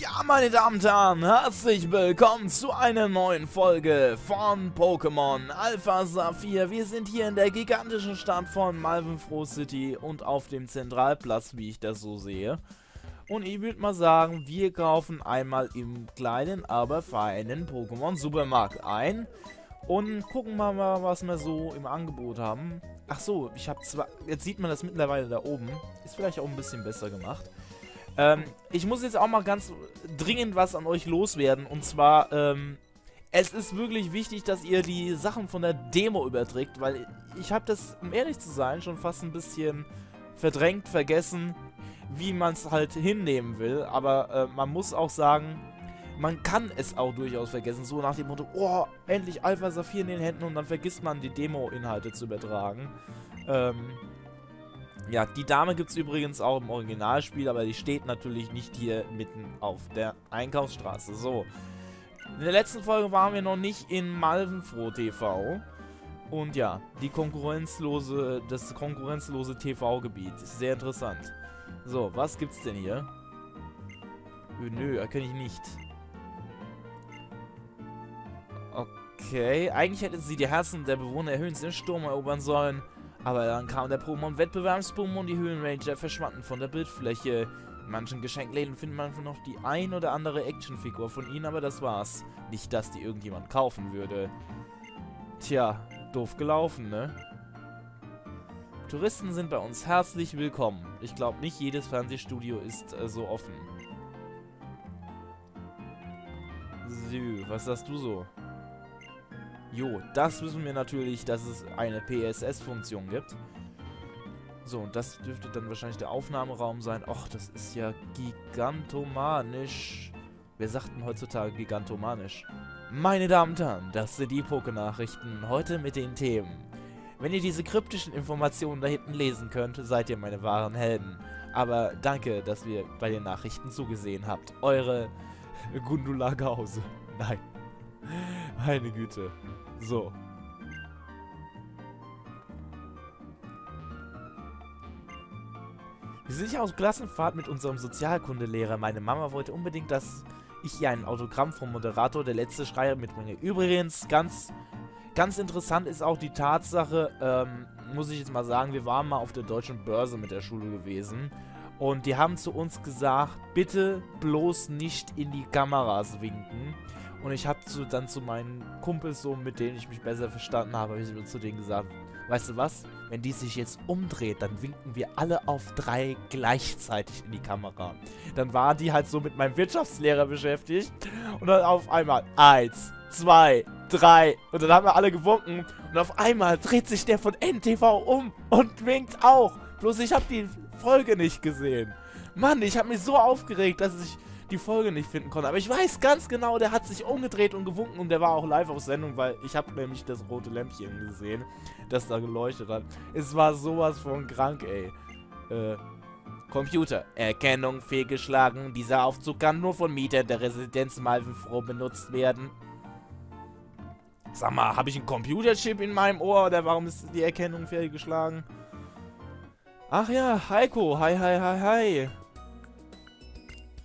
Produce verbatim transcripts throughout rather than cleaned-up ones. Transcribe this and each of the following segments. Ja, meine Damen und Herren, herzlich willkommen zu einer neuen Folge von Pokémon Alpha Saphir. Wir sind hier in der gigantischen Stadt von Malvenfroh City und auf dem Zentralplatz, wie ich das so sehe. Und ich würde mal sagen, wir kaufen einmal im kleinen, aber feinen Pokémon Supermarkt ein und gucken mal, was wir so im Angebot haben. Ach so, ich habe zwar, jetzt sieht man das mittlerweile da oben, ist vielleicht auch ein bisschen besser gemacht. Ähm, ich muss jetzt auch mal ganz dringend was an euch loswerden. Und zwar, ähm, es ist wirklich wichtig, dass ihr die Sachen von der Demo überträgt, weil ich habe das, um ehrlich zu sein, schon fast ein bisschen verdrängt, vergessen, wie man es halt hinnehmen will. Aber äh, man muss auch sagen, man kann es auch durchaus vergessen. So nach dem Motto, oh, endlich Alpha Saphir in den Händen, und dann vergisst man, die Demo-Inhalte zu übertragen. Ähm... Ja, die Dame gibt es übrigens auch im Originalspiel, aber die steht natürlich nicht hier mitten auf der Einkaufsstraße. So, in der letzten Folge waren wir noch nicht in Malvenfroh T V. Und ja, die konkurrenzlose, das konkurrenzlose T V-Gebiet ist sehr interessant. So, was gibt's denn hier? Öh, nö, erkenne ich nicht. Okay, eigentlich hätten sie die Herzen der Bewohner erhöhen, den Sturm erobern sollen. Aber dann kam der Pokémon-Wettbewerbs-Pokémon, die Höhlenranger verschwanden von der Bildfläche. In manchen Geschenkläden findet man noch die ein oder andere Actionfigur von ihnen, aber das war's. Nicht, dass die irgendjemand kaufen würde. Tja, doof gelaufen, ne? Touristen sind bei uns herzlich willkommen. Ich glaube, nicht jedes Fernsehstudio ist äh, so offen. So, was sagst du so? Jo, das wissen wir natürlich, dass es eine P S S-Funktion gibt. So, und das dürfte dann wahrscheinlich der Aufnahmeraum sein. Och, das ist ja gigantomanisch. Wer sagt denn heutzutage gigantomanisch? Meine Damen und Herren, das sind die Poké-Nachrichten. Heute mit den Themen. Wenn ihr diese kryptischen Informationen da hinten lesen könnt, seid ihr meine wahren Helden. Aber danke, dass ihr bei den Nachrichten zugesehen habt. Eure Gundula Gause. Nein. Meine Güte. So. Wir sind ja auf Klassenfahrt mit unserem Sozialkundelehrer. Meine Mama wollte unbedingt, dass ich ihr ein Autogramm vom Moderator Der letzte Schreier mitbringe. Übrigens, ganz, ganz interessant ist auch die Tatsache, ähm, muss ich jetzt mal sagen, wir waren mal auf der deutschen Börse mit der Schule gewesen. Und die haben zu uns gesagt, bitte bloß nicht in die Kameras winken. Und ich habe zu, dann zu meinen Kumpels, so mit denen ich mich besser verstanden habe, habe ich zu denen gesagt, weißt du was, wenn die sich jetzt umdreht, dann winken wir alle auf drei gleichzeitig in die Kamera. Dann war die halt so mit meinem Wirtschaftslehrer beschäftigt und dann auf einmal eins, zwei, drei und dann haben wir alle gewunken und auf einmal dreht sich der von N T V um und winkt auch. Bloß ich habe die Folge nicht gesehen. Mann, ich habe mich so aufgeregt, dass ich die Folge nicht finden konnte. Aber ich weiß ganz genau, der hat sich umgedreht und gewunken und der war auch live auf Sendung, weil ich habe nämlich das rote Lämpchen gesehen, das da geleuchtet hat. Es war sowas von krank, ey. Äh, Computer. Erkennung fehlgeschlagen. Dieser Aufzug kann nur von Mietern der Residenz Malvenfroh benutzt werden. Sag mal, habe ich einen Computerchip in meinem Ohr oder warum ist die Erkennung fehlgeschlagen? Ach ja, Heiko. Hi, hi, hi, hi.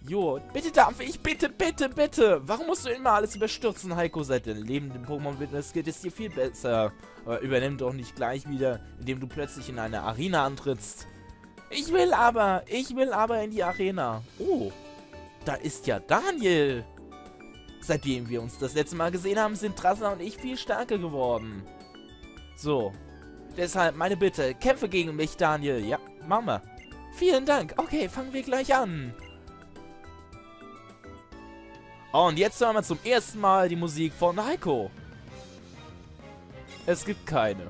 Jo, bitte darf ich, bitte, bitte, bitte. Warum musst du immer alles überstürzen, Heiko? Seit deinem Leben im Pokémon Witness geht es dir viel besser. Aber übernimm doch nicht gleich wieder, indem du plötzlich in eine Arena antrittst. Ich will aber, ich will aber in die Arena. Oh, da ist ja Daniel. Seitdem wir uns das letzte Mal gesehen haben, sind Drasna und ich viel stärker geworden. So, deshalb meine Bitte, kämpfe gegen mich, Daniel. Ja, Mama. Vielen Dank. Okay, fangen wir gleich an. Und jetzt hören wir zum ersten Mal die Musik von Heiko. Es gibt keine.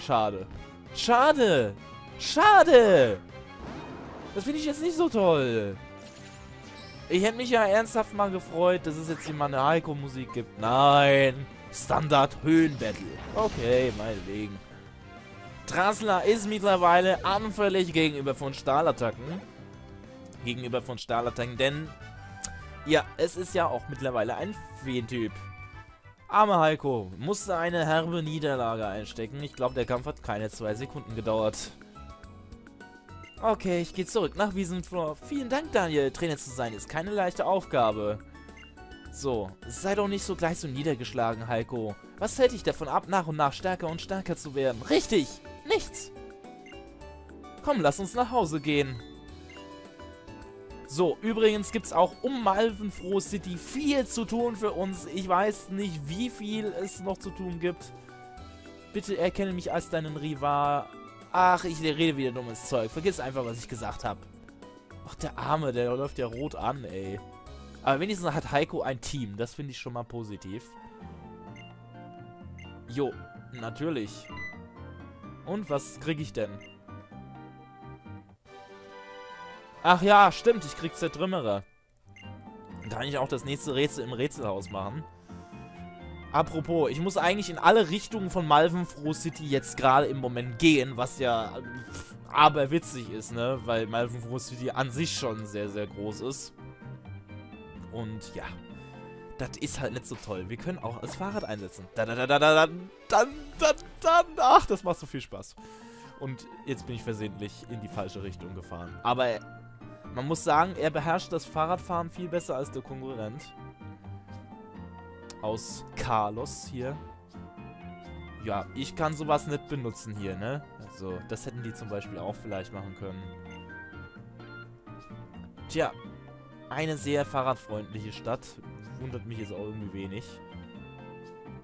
Schade. Schade. Schade. Das finde ich jetzt nicht so toll. Ich hätte mich ja ernsthaft mal gefreut, dass es jetzt hier mal eine Heiko-Musik gibt. Nein. Standard-Höhen-Battle. Okay, meinetwegen. Trassler ist mittlerweile anfällig gegenüber von Stahlattacken. Gegenüber von Stahlattacken, denn ja, es ist ja auch mittlerweile ein Feentyp. Armer Heiko musste eine herbe Niederlage einstecken. Ich glaube, der Kampf hat keine zwei Sekunden gedauert. Okay, ich gehe zurück nach Wiesenvor. Vielen Dank, Daniel. Trainer zu sein ist keine leichte Aufgabe. So, sei doch nicht so gleich so niedergeschlagen, Heiko. Was hält dich davon ab, nach und nach stärker und stärker zu werden? Richtig, nichts. Komm, lass uns nach Hause gehen. So, übrigens gibt es auch um Malvenfroh City viel zu tun für uns. Ich weiß nicht, wie viel es noch zu tun gibt. Bitte erkenne mich als deinen Rival. Ach, ich rede wieder dummes Zeug. Vergiss einfach, was ich gesagt habe. Ach, der Arme, der läuft ja rot an, ey. Aber wenigstens hat Heiko ein Team. Das finde ich schon mal positiv. Jo, natürlich. Und was kriege ich denn? Ach ja, stimmt. Ich krieg Zertrümmerer. Kann ich auch das nächste Rätsel im Rätselhaus machen. Apropos, ich muss eigentlich in alle Richtungen von Malvenfroh City jetzt gerade im Moment gehen, was ja pff, aber witzig ist, ne? Weil Malvenfroh City an sich schon sehr, sehr groß ist. Und ja, das ist halt nicht so toll. Wir können auch das Fahrrad einsetzen. Da, da, da, da, da, da, da, da, ach, das macht so viel Spaß. Und jetzt bin ich versehentlich in die falsche Richtung gefahren. Aber man muss sagen, er beherrscht das Fahrradfahren viel besser als der Konkurrent. Aus Carlos hier. Ja, ich kann sowas nicht benutzen hier, ne? Also, das hätten die zum Beispiel auch vielleicht machen können. Tja, eine sehr fahrradfreundliche Stadt. Wundert mich jetzt auch irgendwie wenig.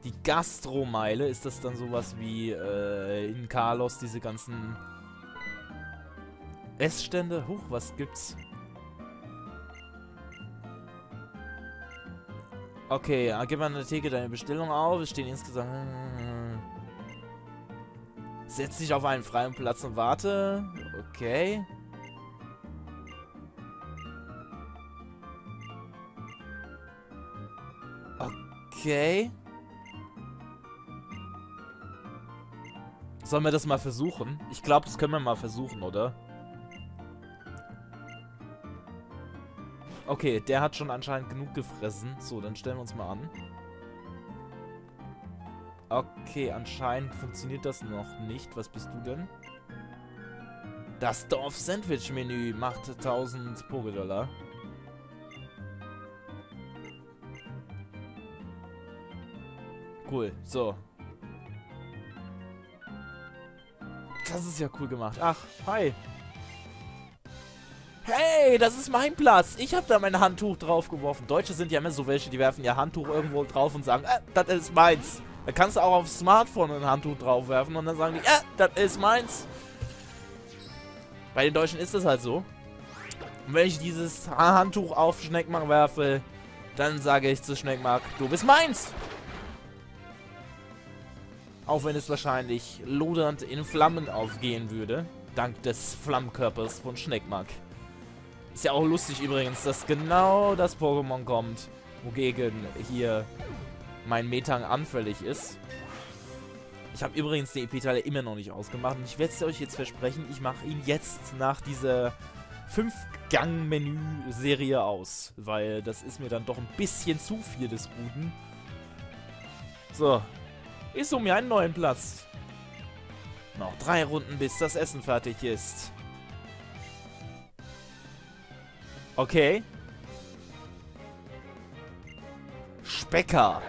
Die Gastromeile, ist das dann sowas wie äh, in Carlos diese ganzen Essstände? Huch, was gibt's? Okay, gib mal an der Theke deine Bestellung auf. Es stehen insgesamt... Setz dich auf einen freien Platz und warte. Okay. Okay. Sollen wir das mal versuchen? Ich glaube, das können wir mal versuchen, oder? Okay, der hat schon anscheinend genug gefressen. So, dann stellen wir uns mal an. Okay, anscheinend funktioniert das noch nicht. Was bist du denn? Das Dorf-Sandwich-Menü macht tausend Poké-Dollar. Cool, so. Das ist ja cool gemacht. Ach, hi. Hey, das ist mein Platz. Ich habe da mein Handtuch drauf geworfen. Deutsche sind ja immer so welche, die werfen ihr Handtuch irgendwo drauf und sagen, äh, das ist meins. Da kannst du auch aufs Smartphone ein Handtuch drauf werfen und dann sagen die, äh, das ist meins. Bei den Deutschen ist das halt so. Und wenn ich dieses Handtuch auf Schneckmark werfe, dann sage ich zu Schneckmark, du bist meins. Auch wenn es wahrscheinlich lodernd in Flammen aufgehen würde, dank des Flammkörpers von Schneckmark. Ist ja auch lustig übrigens, dass genau das Pokémon kommt, wogegen hier mein Metang anfällig ist. Ich habe übrigens die Epitale immer noch nicht ausgemacht und ich werde es euch jetzt versprechen, ich mache ihn jetzt nach dieser fünf Gang Menü Serie aus, weil das ist mir dann doch ein bisschen zu viel des Guten. So, ich suche mir einen neuen Platz. Noch drei Runden, bis das Essen fertig ist. Okay. Specker.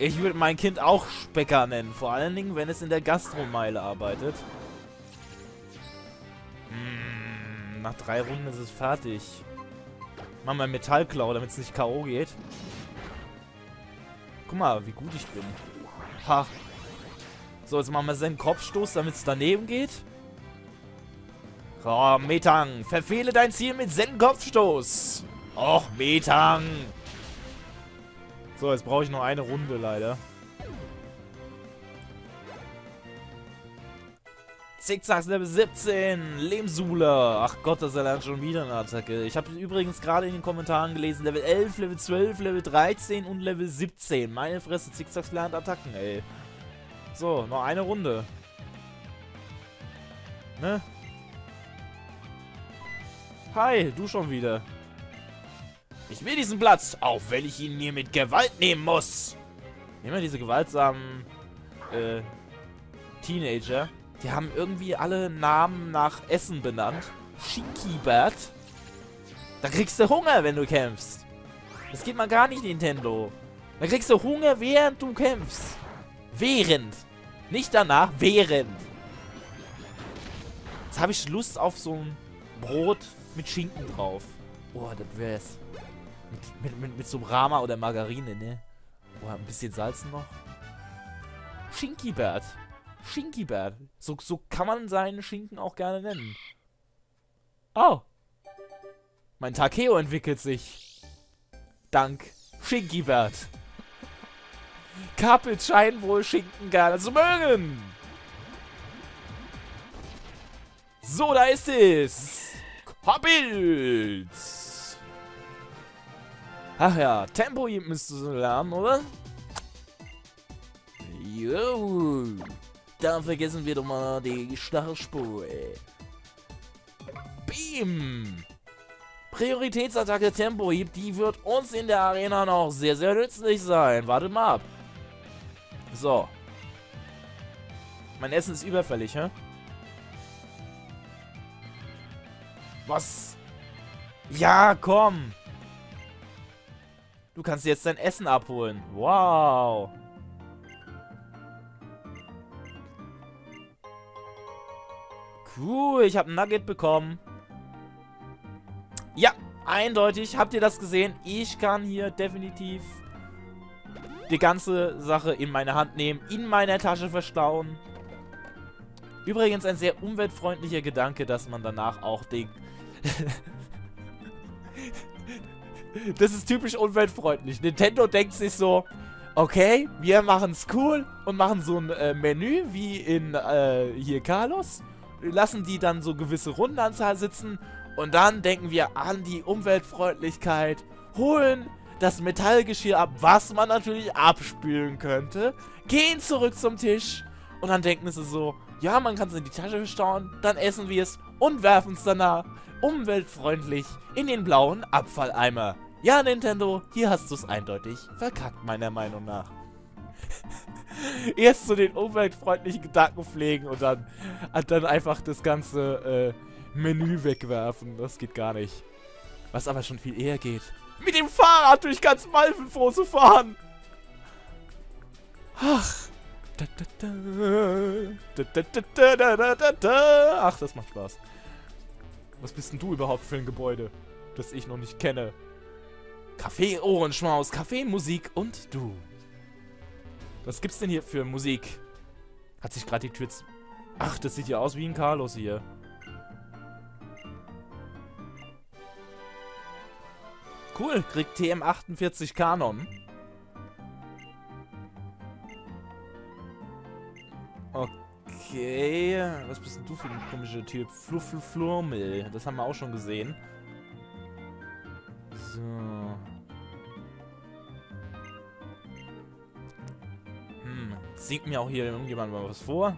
Ich würde mein Kind auch Specker nennen. Vor allen Dingen, wenn es in der Gastromeile arbeitet. Mmh, nach drei Runden ist es fertig. Mach mal Metallklau, damit es nicht K O geht. Guck mal, wie gut ich bin. Ha. So, jetzt machen wir seinen Kopfstoß, damit es daneben geht. Oh, Metang, verfehle dein Ziel mit Zen-Kopfstoß. Och, Metang. So, jetzt brauche ich noch eine Runde, leider. Zickzacks Level siebzehn, Lehmsula. Ach Gott, das erlernt schon wieder eine Attacke. Ich habe übrigens gerade in den Kommentaren gelesen, Level elf, Level zwölf, Level dreizehn und Level siebzehn. Meine Fresse, Zickzacks lernt Attacken, ey. So, noch eine Runde. Ne? Hi, du schon wieder. Ich will diesen Platz, auch wenn ich ihn mir mit Gewalt nehmen muss. Nehmen wir diese gewaltsamen äh, Teenager. Die haben irgendwie alle Namen nach Essen benannt. Shikibert. Da kriegst du Hunger, wenn du kämpfst. Das geht mal gar nicht, Nintendo. Da kriegst du Hunger, während du kämpfst. Während. Nicht danach, während. Jetzt habe ich Lust auf so ein Brot mit Schinken drauf. Oh, das wär's. Mit, mit, mit, mit so einem Rama oder Margarine, ne? Oh, ein bisschen Salzen noch. Schinkibert. Schinkibert. So, so kann man seinen Schinken auch gerne nennen. Oh. Mein Takeo entwickelt sich. Dank Schinkibert. Kapit scheint wohl Schinken gerne zu mögen. So, da ist es. Habilz. Ach ja, Tempo müsste so lernen, oder? Jo. Dann vergessen wir doch mal die Starspur. Beam. Prioritätsattacke Tempo-Hieb, die wird uns in der Arena noch sehr, sehr nützlich sein. Warte mal ab. So. Mein Essen ist überfällig, hä? Was? Ja, komm. Du kannst jetzt dein Essen abholen. Wow. Cool, ich habe ein Nugget bekommen. Ja, eindeutig. Habt ihr das gesehen? Ich kann hier definitiv die ganze Sache in meine Hand nehmen, in meiner Tasche verstauen. Übrigens ein sehr umweltfreundlicher Gedanke, dass man danach auch den... Das ist typisch umweltfreundlich. Nintendo denkt sich so, okay, wir machen's cool und machen so ein äh, Menü wie in äh, hier Carlos. Lassen die dann so gewisse Rundenanzahl sitzen und dann denken wir an die Umweltfreundlichkeit, holen das Metallgeschirr ab, was man natürlich abspülen könnte, gehen zurück zum Tisch und dann denken sie so, ja, man kann es in die Tasche verstauen, dann essen wir es und werfen es danach umweltfreundlich in den blauen Abfalleimer. Ja, Nintendo, hier hast du es eindeutig verkackt, meiner Meinung nach. Erst so den umweltfreundlichen Gedanken pflegen und dann, dann einfach das ganze äh, Menü wegwerfen. Das geht gar nicht. Was aber schon viel eher geht. Mit dem Fahrrad durch ganz Malvenfroh zu fahren. Ach. Ach, das macht Spaß. Was bist denn du überhaupt für ein Gebäude, das ich noch nicht kenne? Kaffee-Ohrenschmaus, Kaffee, Musik und du. Was gibt's denn hier für Musik? Hat sich gerade die Tür... Ach, das sieht ja aus wie ein Carlos hier. Cool, kriegt T M achtundvierzig Kanon. Okay, was bist denn du für ein komischer Typ? Fluffelflurmel, das haben wir auch schon gesehen. So. Hm, singt mir auch hier irgendjemand mal was vor?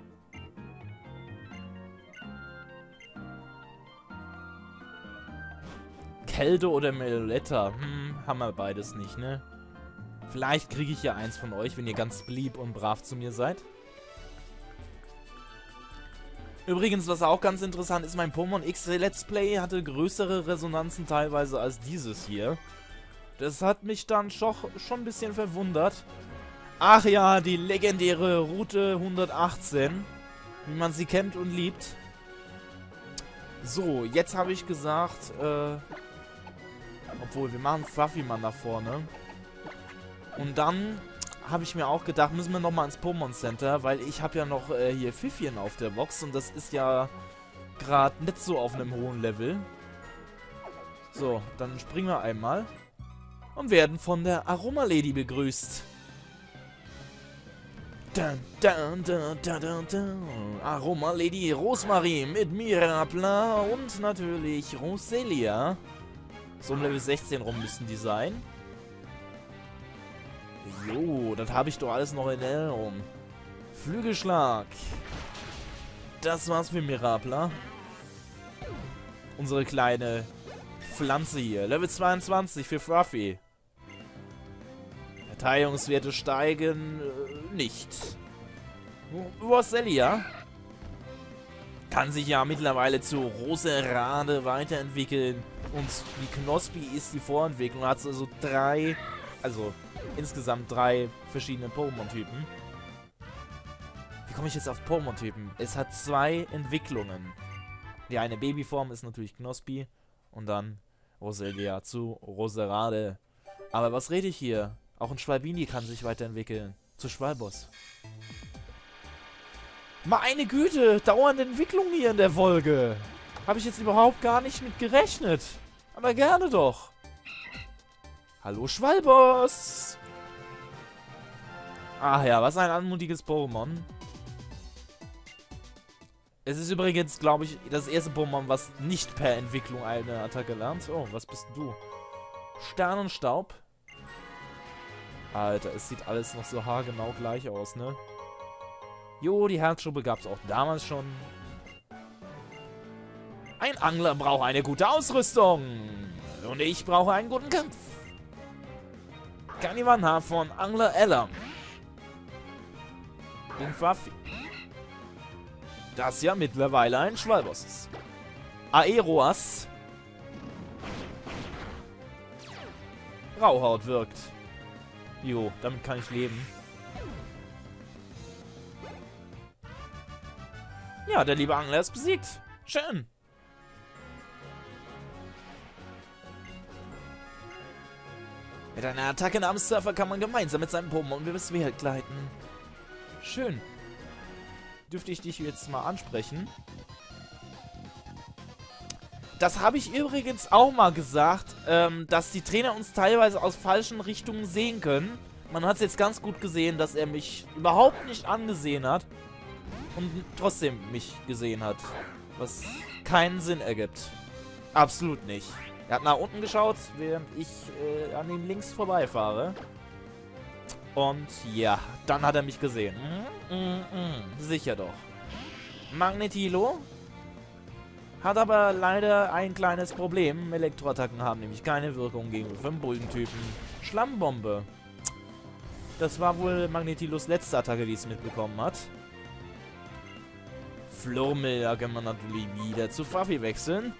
Keldo oder Meloletta? Hm, haben wir beides nicht, ne? Vielleicht kriege ich ja eins von euch, wenn ihr ganz lieb und brav zu mir seid. Übrigens, was auch ganz interessant ist, mein Pokémon X Let's Play hatte größere Resonanzen teilweise als dieses hier. Das hat mich dann schon, schon ein bisschen verwundert. Ach ja, die legendäre Route hundertachtzehn, wie man sie kennt und liebt. So, jetzt habe ich gesagt, äh, obwohl, wir machen Fluffyman nach vorne. Und dann... habe ich mir auch gedacht, müssen wir nochmal ins Pokémon Center, weil ich habe ja noch äh, hier Pfiffchen auf der Box und das ist ja gerade nicht so auf einem hohen Level. So, dann springen wir einmal und werden von der Aroma Lady begrüßt. Dun, dun, dun, dun, dun, dun. Aroma Lady Rosmarie mit Mirabla und natürlich Roselia. So um Level sechzehn rum müssen die sein. Jo, das habe ich doch alles noch in Erinnerung. Flügelschlag. Das war's für Mirabla. Unsere kleine Pflanze hier. Level zweiundzwanzig für Fluffy. Verteidigungswerte steigen äh, nicht. Roselia kann sich ja mittlerweile zu Roserade weiterentwickeln. Und die Knospi ist die Vorentwicklung. Hat also drei, also insgesamt drei verschiedene Pokémon-Typen. Wie komme ich jetzt auf Pokémon-Typen? Es hat zwei Entwicklungen. Die eine Babyform ist natürlich Knospi und dann Roselia zu Roserade. Aber was rede ich hier? Auch ein Schwalbini kann sich weiterentwickeln. Zu Schwalbos. Meine Güte, dauernde Entwicklung hier in der Folge. Habe ich jetzt überhaupt gar nicht mit gerechnet. Aber gerne doch. Hallo Schwalbos. Ach ja, was ein anmutiges Pokémon. Es ist übrigens, glaube ich, das erste Pokémon, was nicht per Entwicklung eine Attacke lernt. Oh, was bist du? Sternenstaub. Alter, es sieht alles noch so haargenau gleich aus, ne? Jo, die Herzschuppe gab es auch damals schon. Ein Angler braucht eine gute Ausrüstung. Und ich brauche einen guten Kampf. Kaniwanha von Angler Elam. Den Faffi. Das ja mittlerweile ein Schwalbos ist. Aeroas. Rauhaut wirkt. Jo, damit kann ich leben. Ja, der liebe Angler ist besiegt. Schön. Mit einer Attacke namens Surfer kann man gemeinsam mit seinem Pokémon über das Meer gleiten. Schön. Dürfte ich dich jetzt mal ansprechen? Das habe ich übrigens auch mal gesagt, ähm, dass die Trainer uns teilweise aus falschen Richtungen sehen können. Man hat es jetzt ganz gut gesehen, dass er mich überhaupt nicht angesehen hat. Und trotzdem mich gesehen hat. Was keinen Sinn ergibt. Absolut nicht. Er hat nach unten geschaut, während ich äh, an ihm links vorbeifahre. Und ja, dann hat er mich gesehen. Mm, mm, mm. Sicher doch. Magnetilo hat aber leider ein kleines Problem. Elektroattacken haben nämlich keine Wirkung gegen fünf Bullentypen. Schlammbombe. Das war wohl Magnetilos letzte Attacke, die es mitbekommen hat. Flurmel, da kann man natürlich wieder zu Pfaffi wechseln.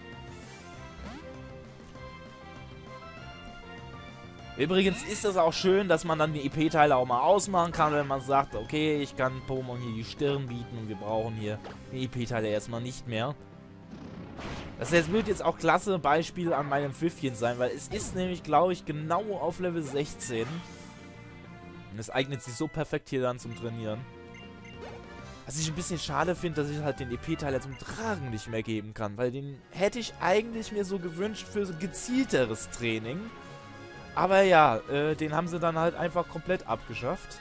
Übrigens ist das auch schön, dass man dann die E P-Teile auch mal ausmachen kann, wenn man sagt, okay, ich kann Pokémon hier die Stirn bieten und wir brauchen hier die E P-Teile erstmal nicht mehr. Das jetzt wird jetzt auch klasse Beispiel an meinem Pfiffchen sein, weil es ist nämlich, glaube ich, genau auf Level sechzehn. Und es eignet sich so perfekt hier dann zum Trainieren. Was ich ein bisschen schade finde, dass ich halt den E P-Teil zum Tragen nicht mehr geben kann, weil den hätte ich eigentlich mir so gewünscht für so gezielteres Training. Aber ja, äh, den haben sie dann halt einfach komplett abgeschafft.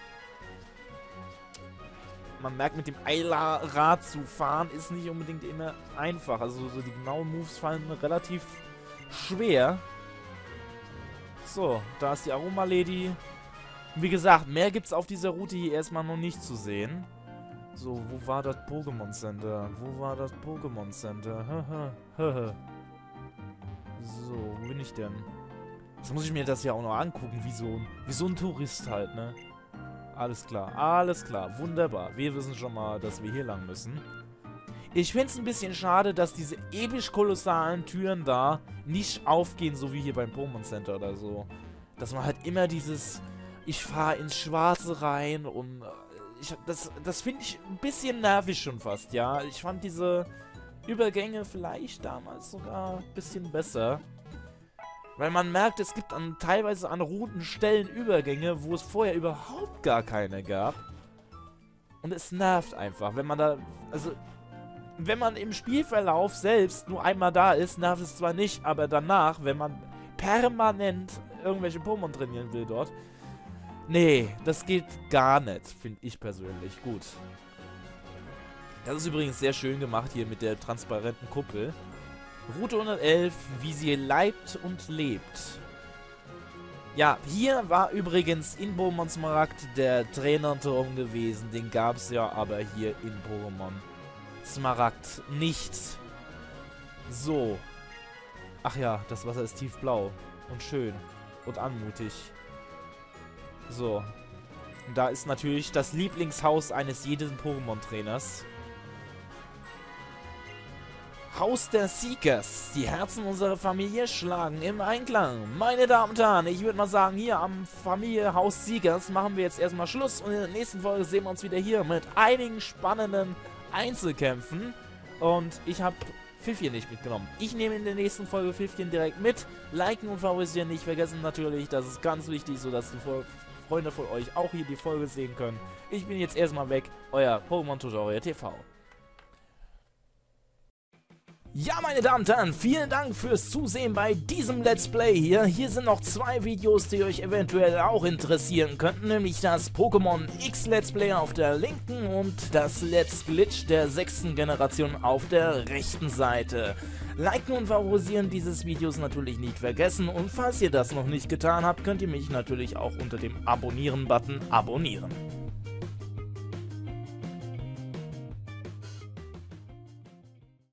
Man merkt, mit dem Eilerrad zu fahren ist nicht unbedingt immer einfach. Also so die genauen Moves fallen relativ schwer. So, da ist die Aroma Lady. Wie gesagt, mehr gibt es auf dieser Route hier erstmal noch nicht zu sehen. So, wo war das Pokémon Center? Wo war das Pokémon Center? So, wo bin ich denn? Jetzt muss ich mir das ja auch noch angucken, wie so, wie so ein Tourist halt, ne? Alles klar, alles klar, wunderbar. Wir wissen schon mal, dass wir hier lang müssen. Ich finde es ein bisschen schade, dass diese episch kolossalen Türen da nicht aufgehen, so wie hier beim Pokémon Center oder so. Dass man halt immer dieses, ich fahre ins Schwarze rein und... Ich, das das finde ich ein bisschen nervig schon fast, ja. Ich fand diese Übergänge vielleicht damals sogar ein bisschen besser. Weil man merkt, es gibt an, teilweise an Routen Stellen Übergänge, wo es vorher überhaupt gar keine gab. Und es nervt einfach, wenn man da... Also, wenn man im Spielverlauf selbst nur einmal da ist, nervt es zwar nicht, aber danach, wenn man permanent irgendwelche Pokémon trainieren will dort... Nee, das geht gar nicht, finde ich persönlich. Gut. Das ist übrigens sehr schön gemacht hier mit der transparenten Kuppel. Route hundertelf, wie sie leibt und lebt. Ja, hier war übrigens in Pokémon Smaragd der Trainerturm gewesen. Den gab es ja aber hier in Pokémon Smaragd nicht. So. Ach ja, das Wasser ist tiefblau und schön und anmutig. So, und da ist natürlich das Lieblingshaus eines jeden Pokémon-Trainers. Haus des Siegers. Die Herzen unserer Familie schlagen im Einklang. Meine Damen und Herren, ich würde mal sagen, hier am Familienhaus Siegers machen wir jetzt erstmal Schluss. Und in der nächsten Folge sehen wir uns wieder hier mit einigen spannenden Einzelkämpfen. Und ich habe Pfiffchen nicht mitgenommen. Ich nehme in der nächsten Folge Pfiffchen direkt mit. Liken und favorisieren nicht vergessen natürlich. Das ist ganz wichtig, sodass die Freunde von euch auch hier die Folge sehen können. Ich bin jetzt erstmal weg. Euer Pokémon Tutorial T V. Ja, meine Damen und Herren, vielen Dank fürs Zusehen bei diesem Let's Play hier. Hier sind noch zwei Videos, die euch eventuell auch interessieren könnten, nämlich das Pokémon X Let's Play auf der linken und das Let's Glitch der sechsten Generation auf der rechten Seite. Liken und favorisieren dieses Videos natürlich nicht vergessen und falls ihr das noch nicht getan habt, könnt ihr mich natürlich auch unter dem Abonnieren-Button abonnieren.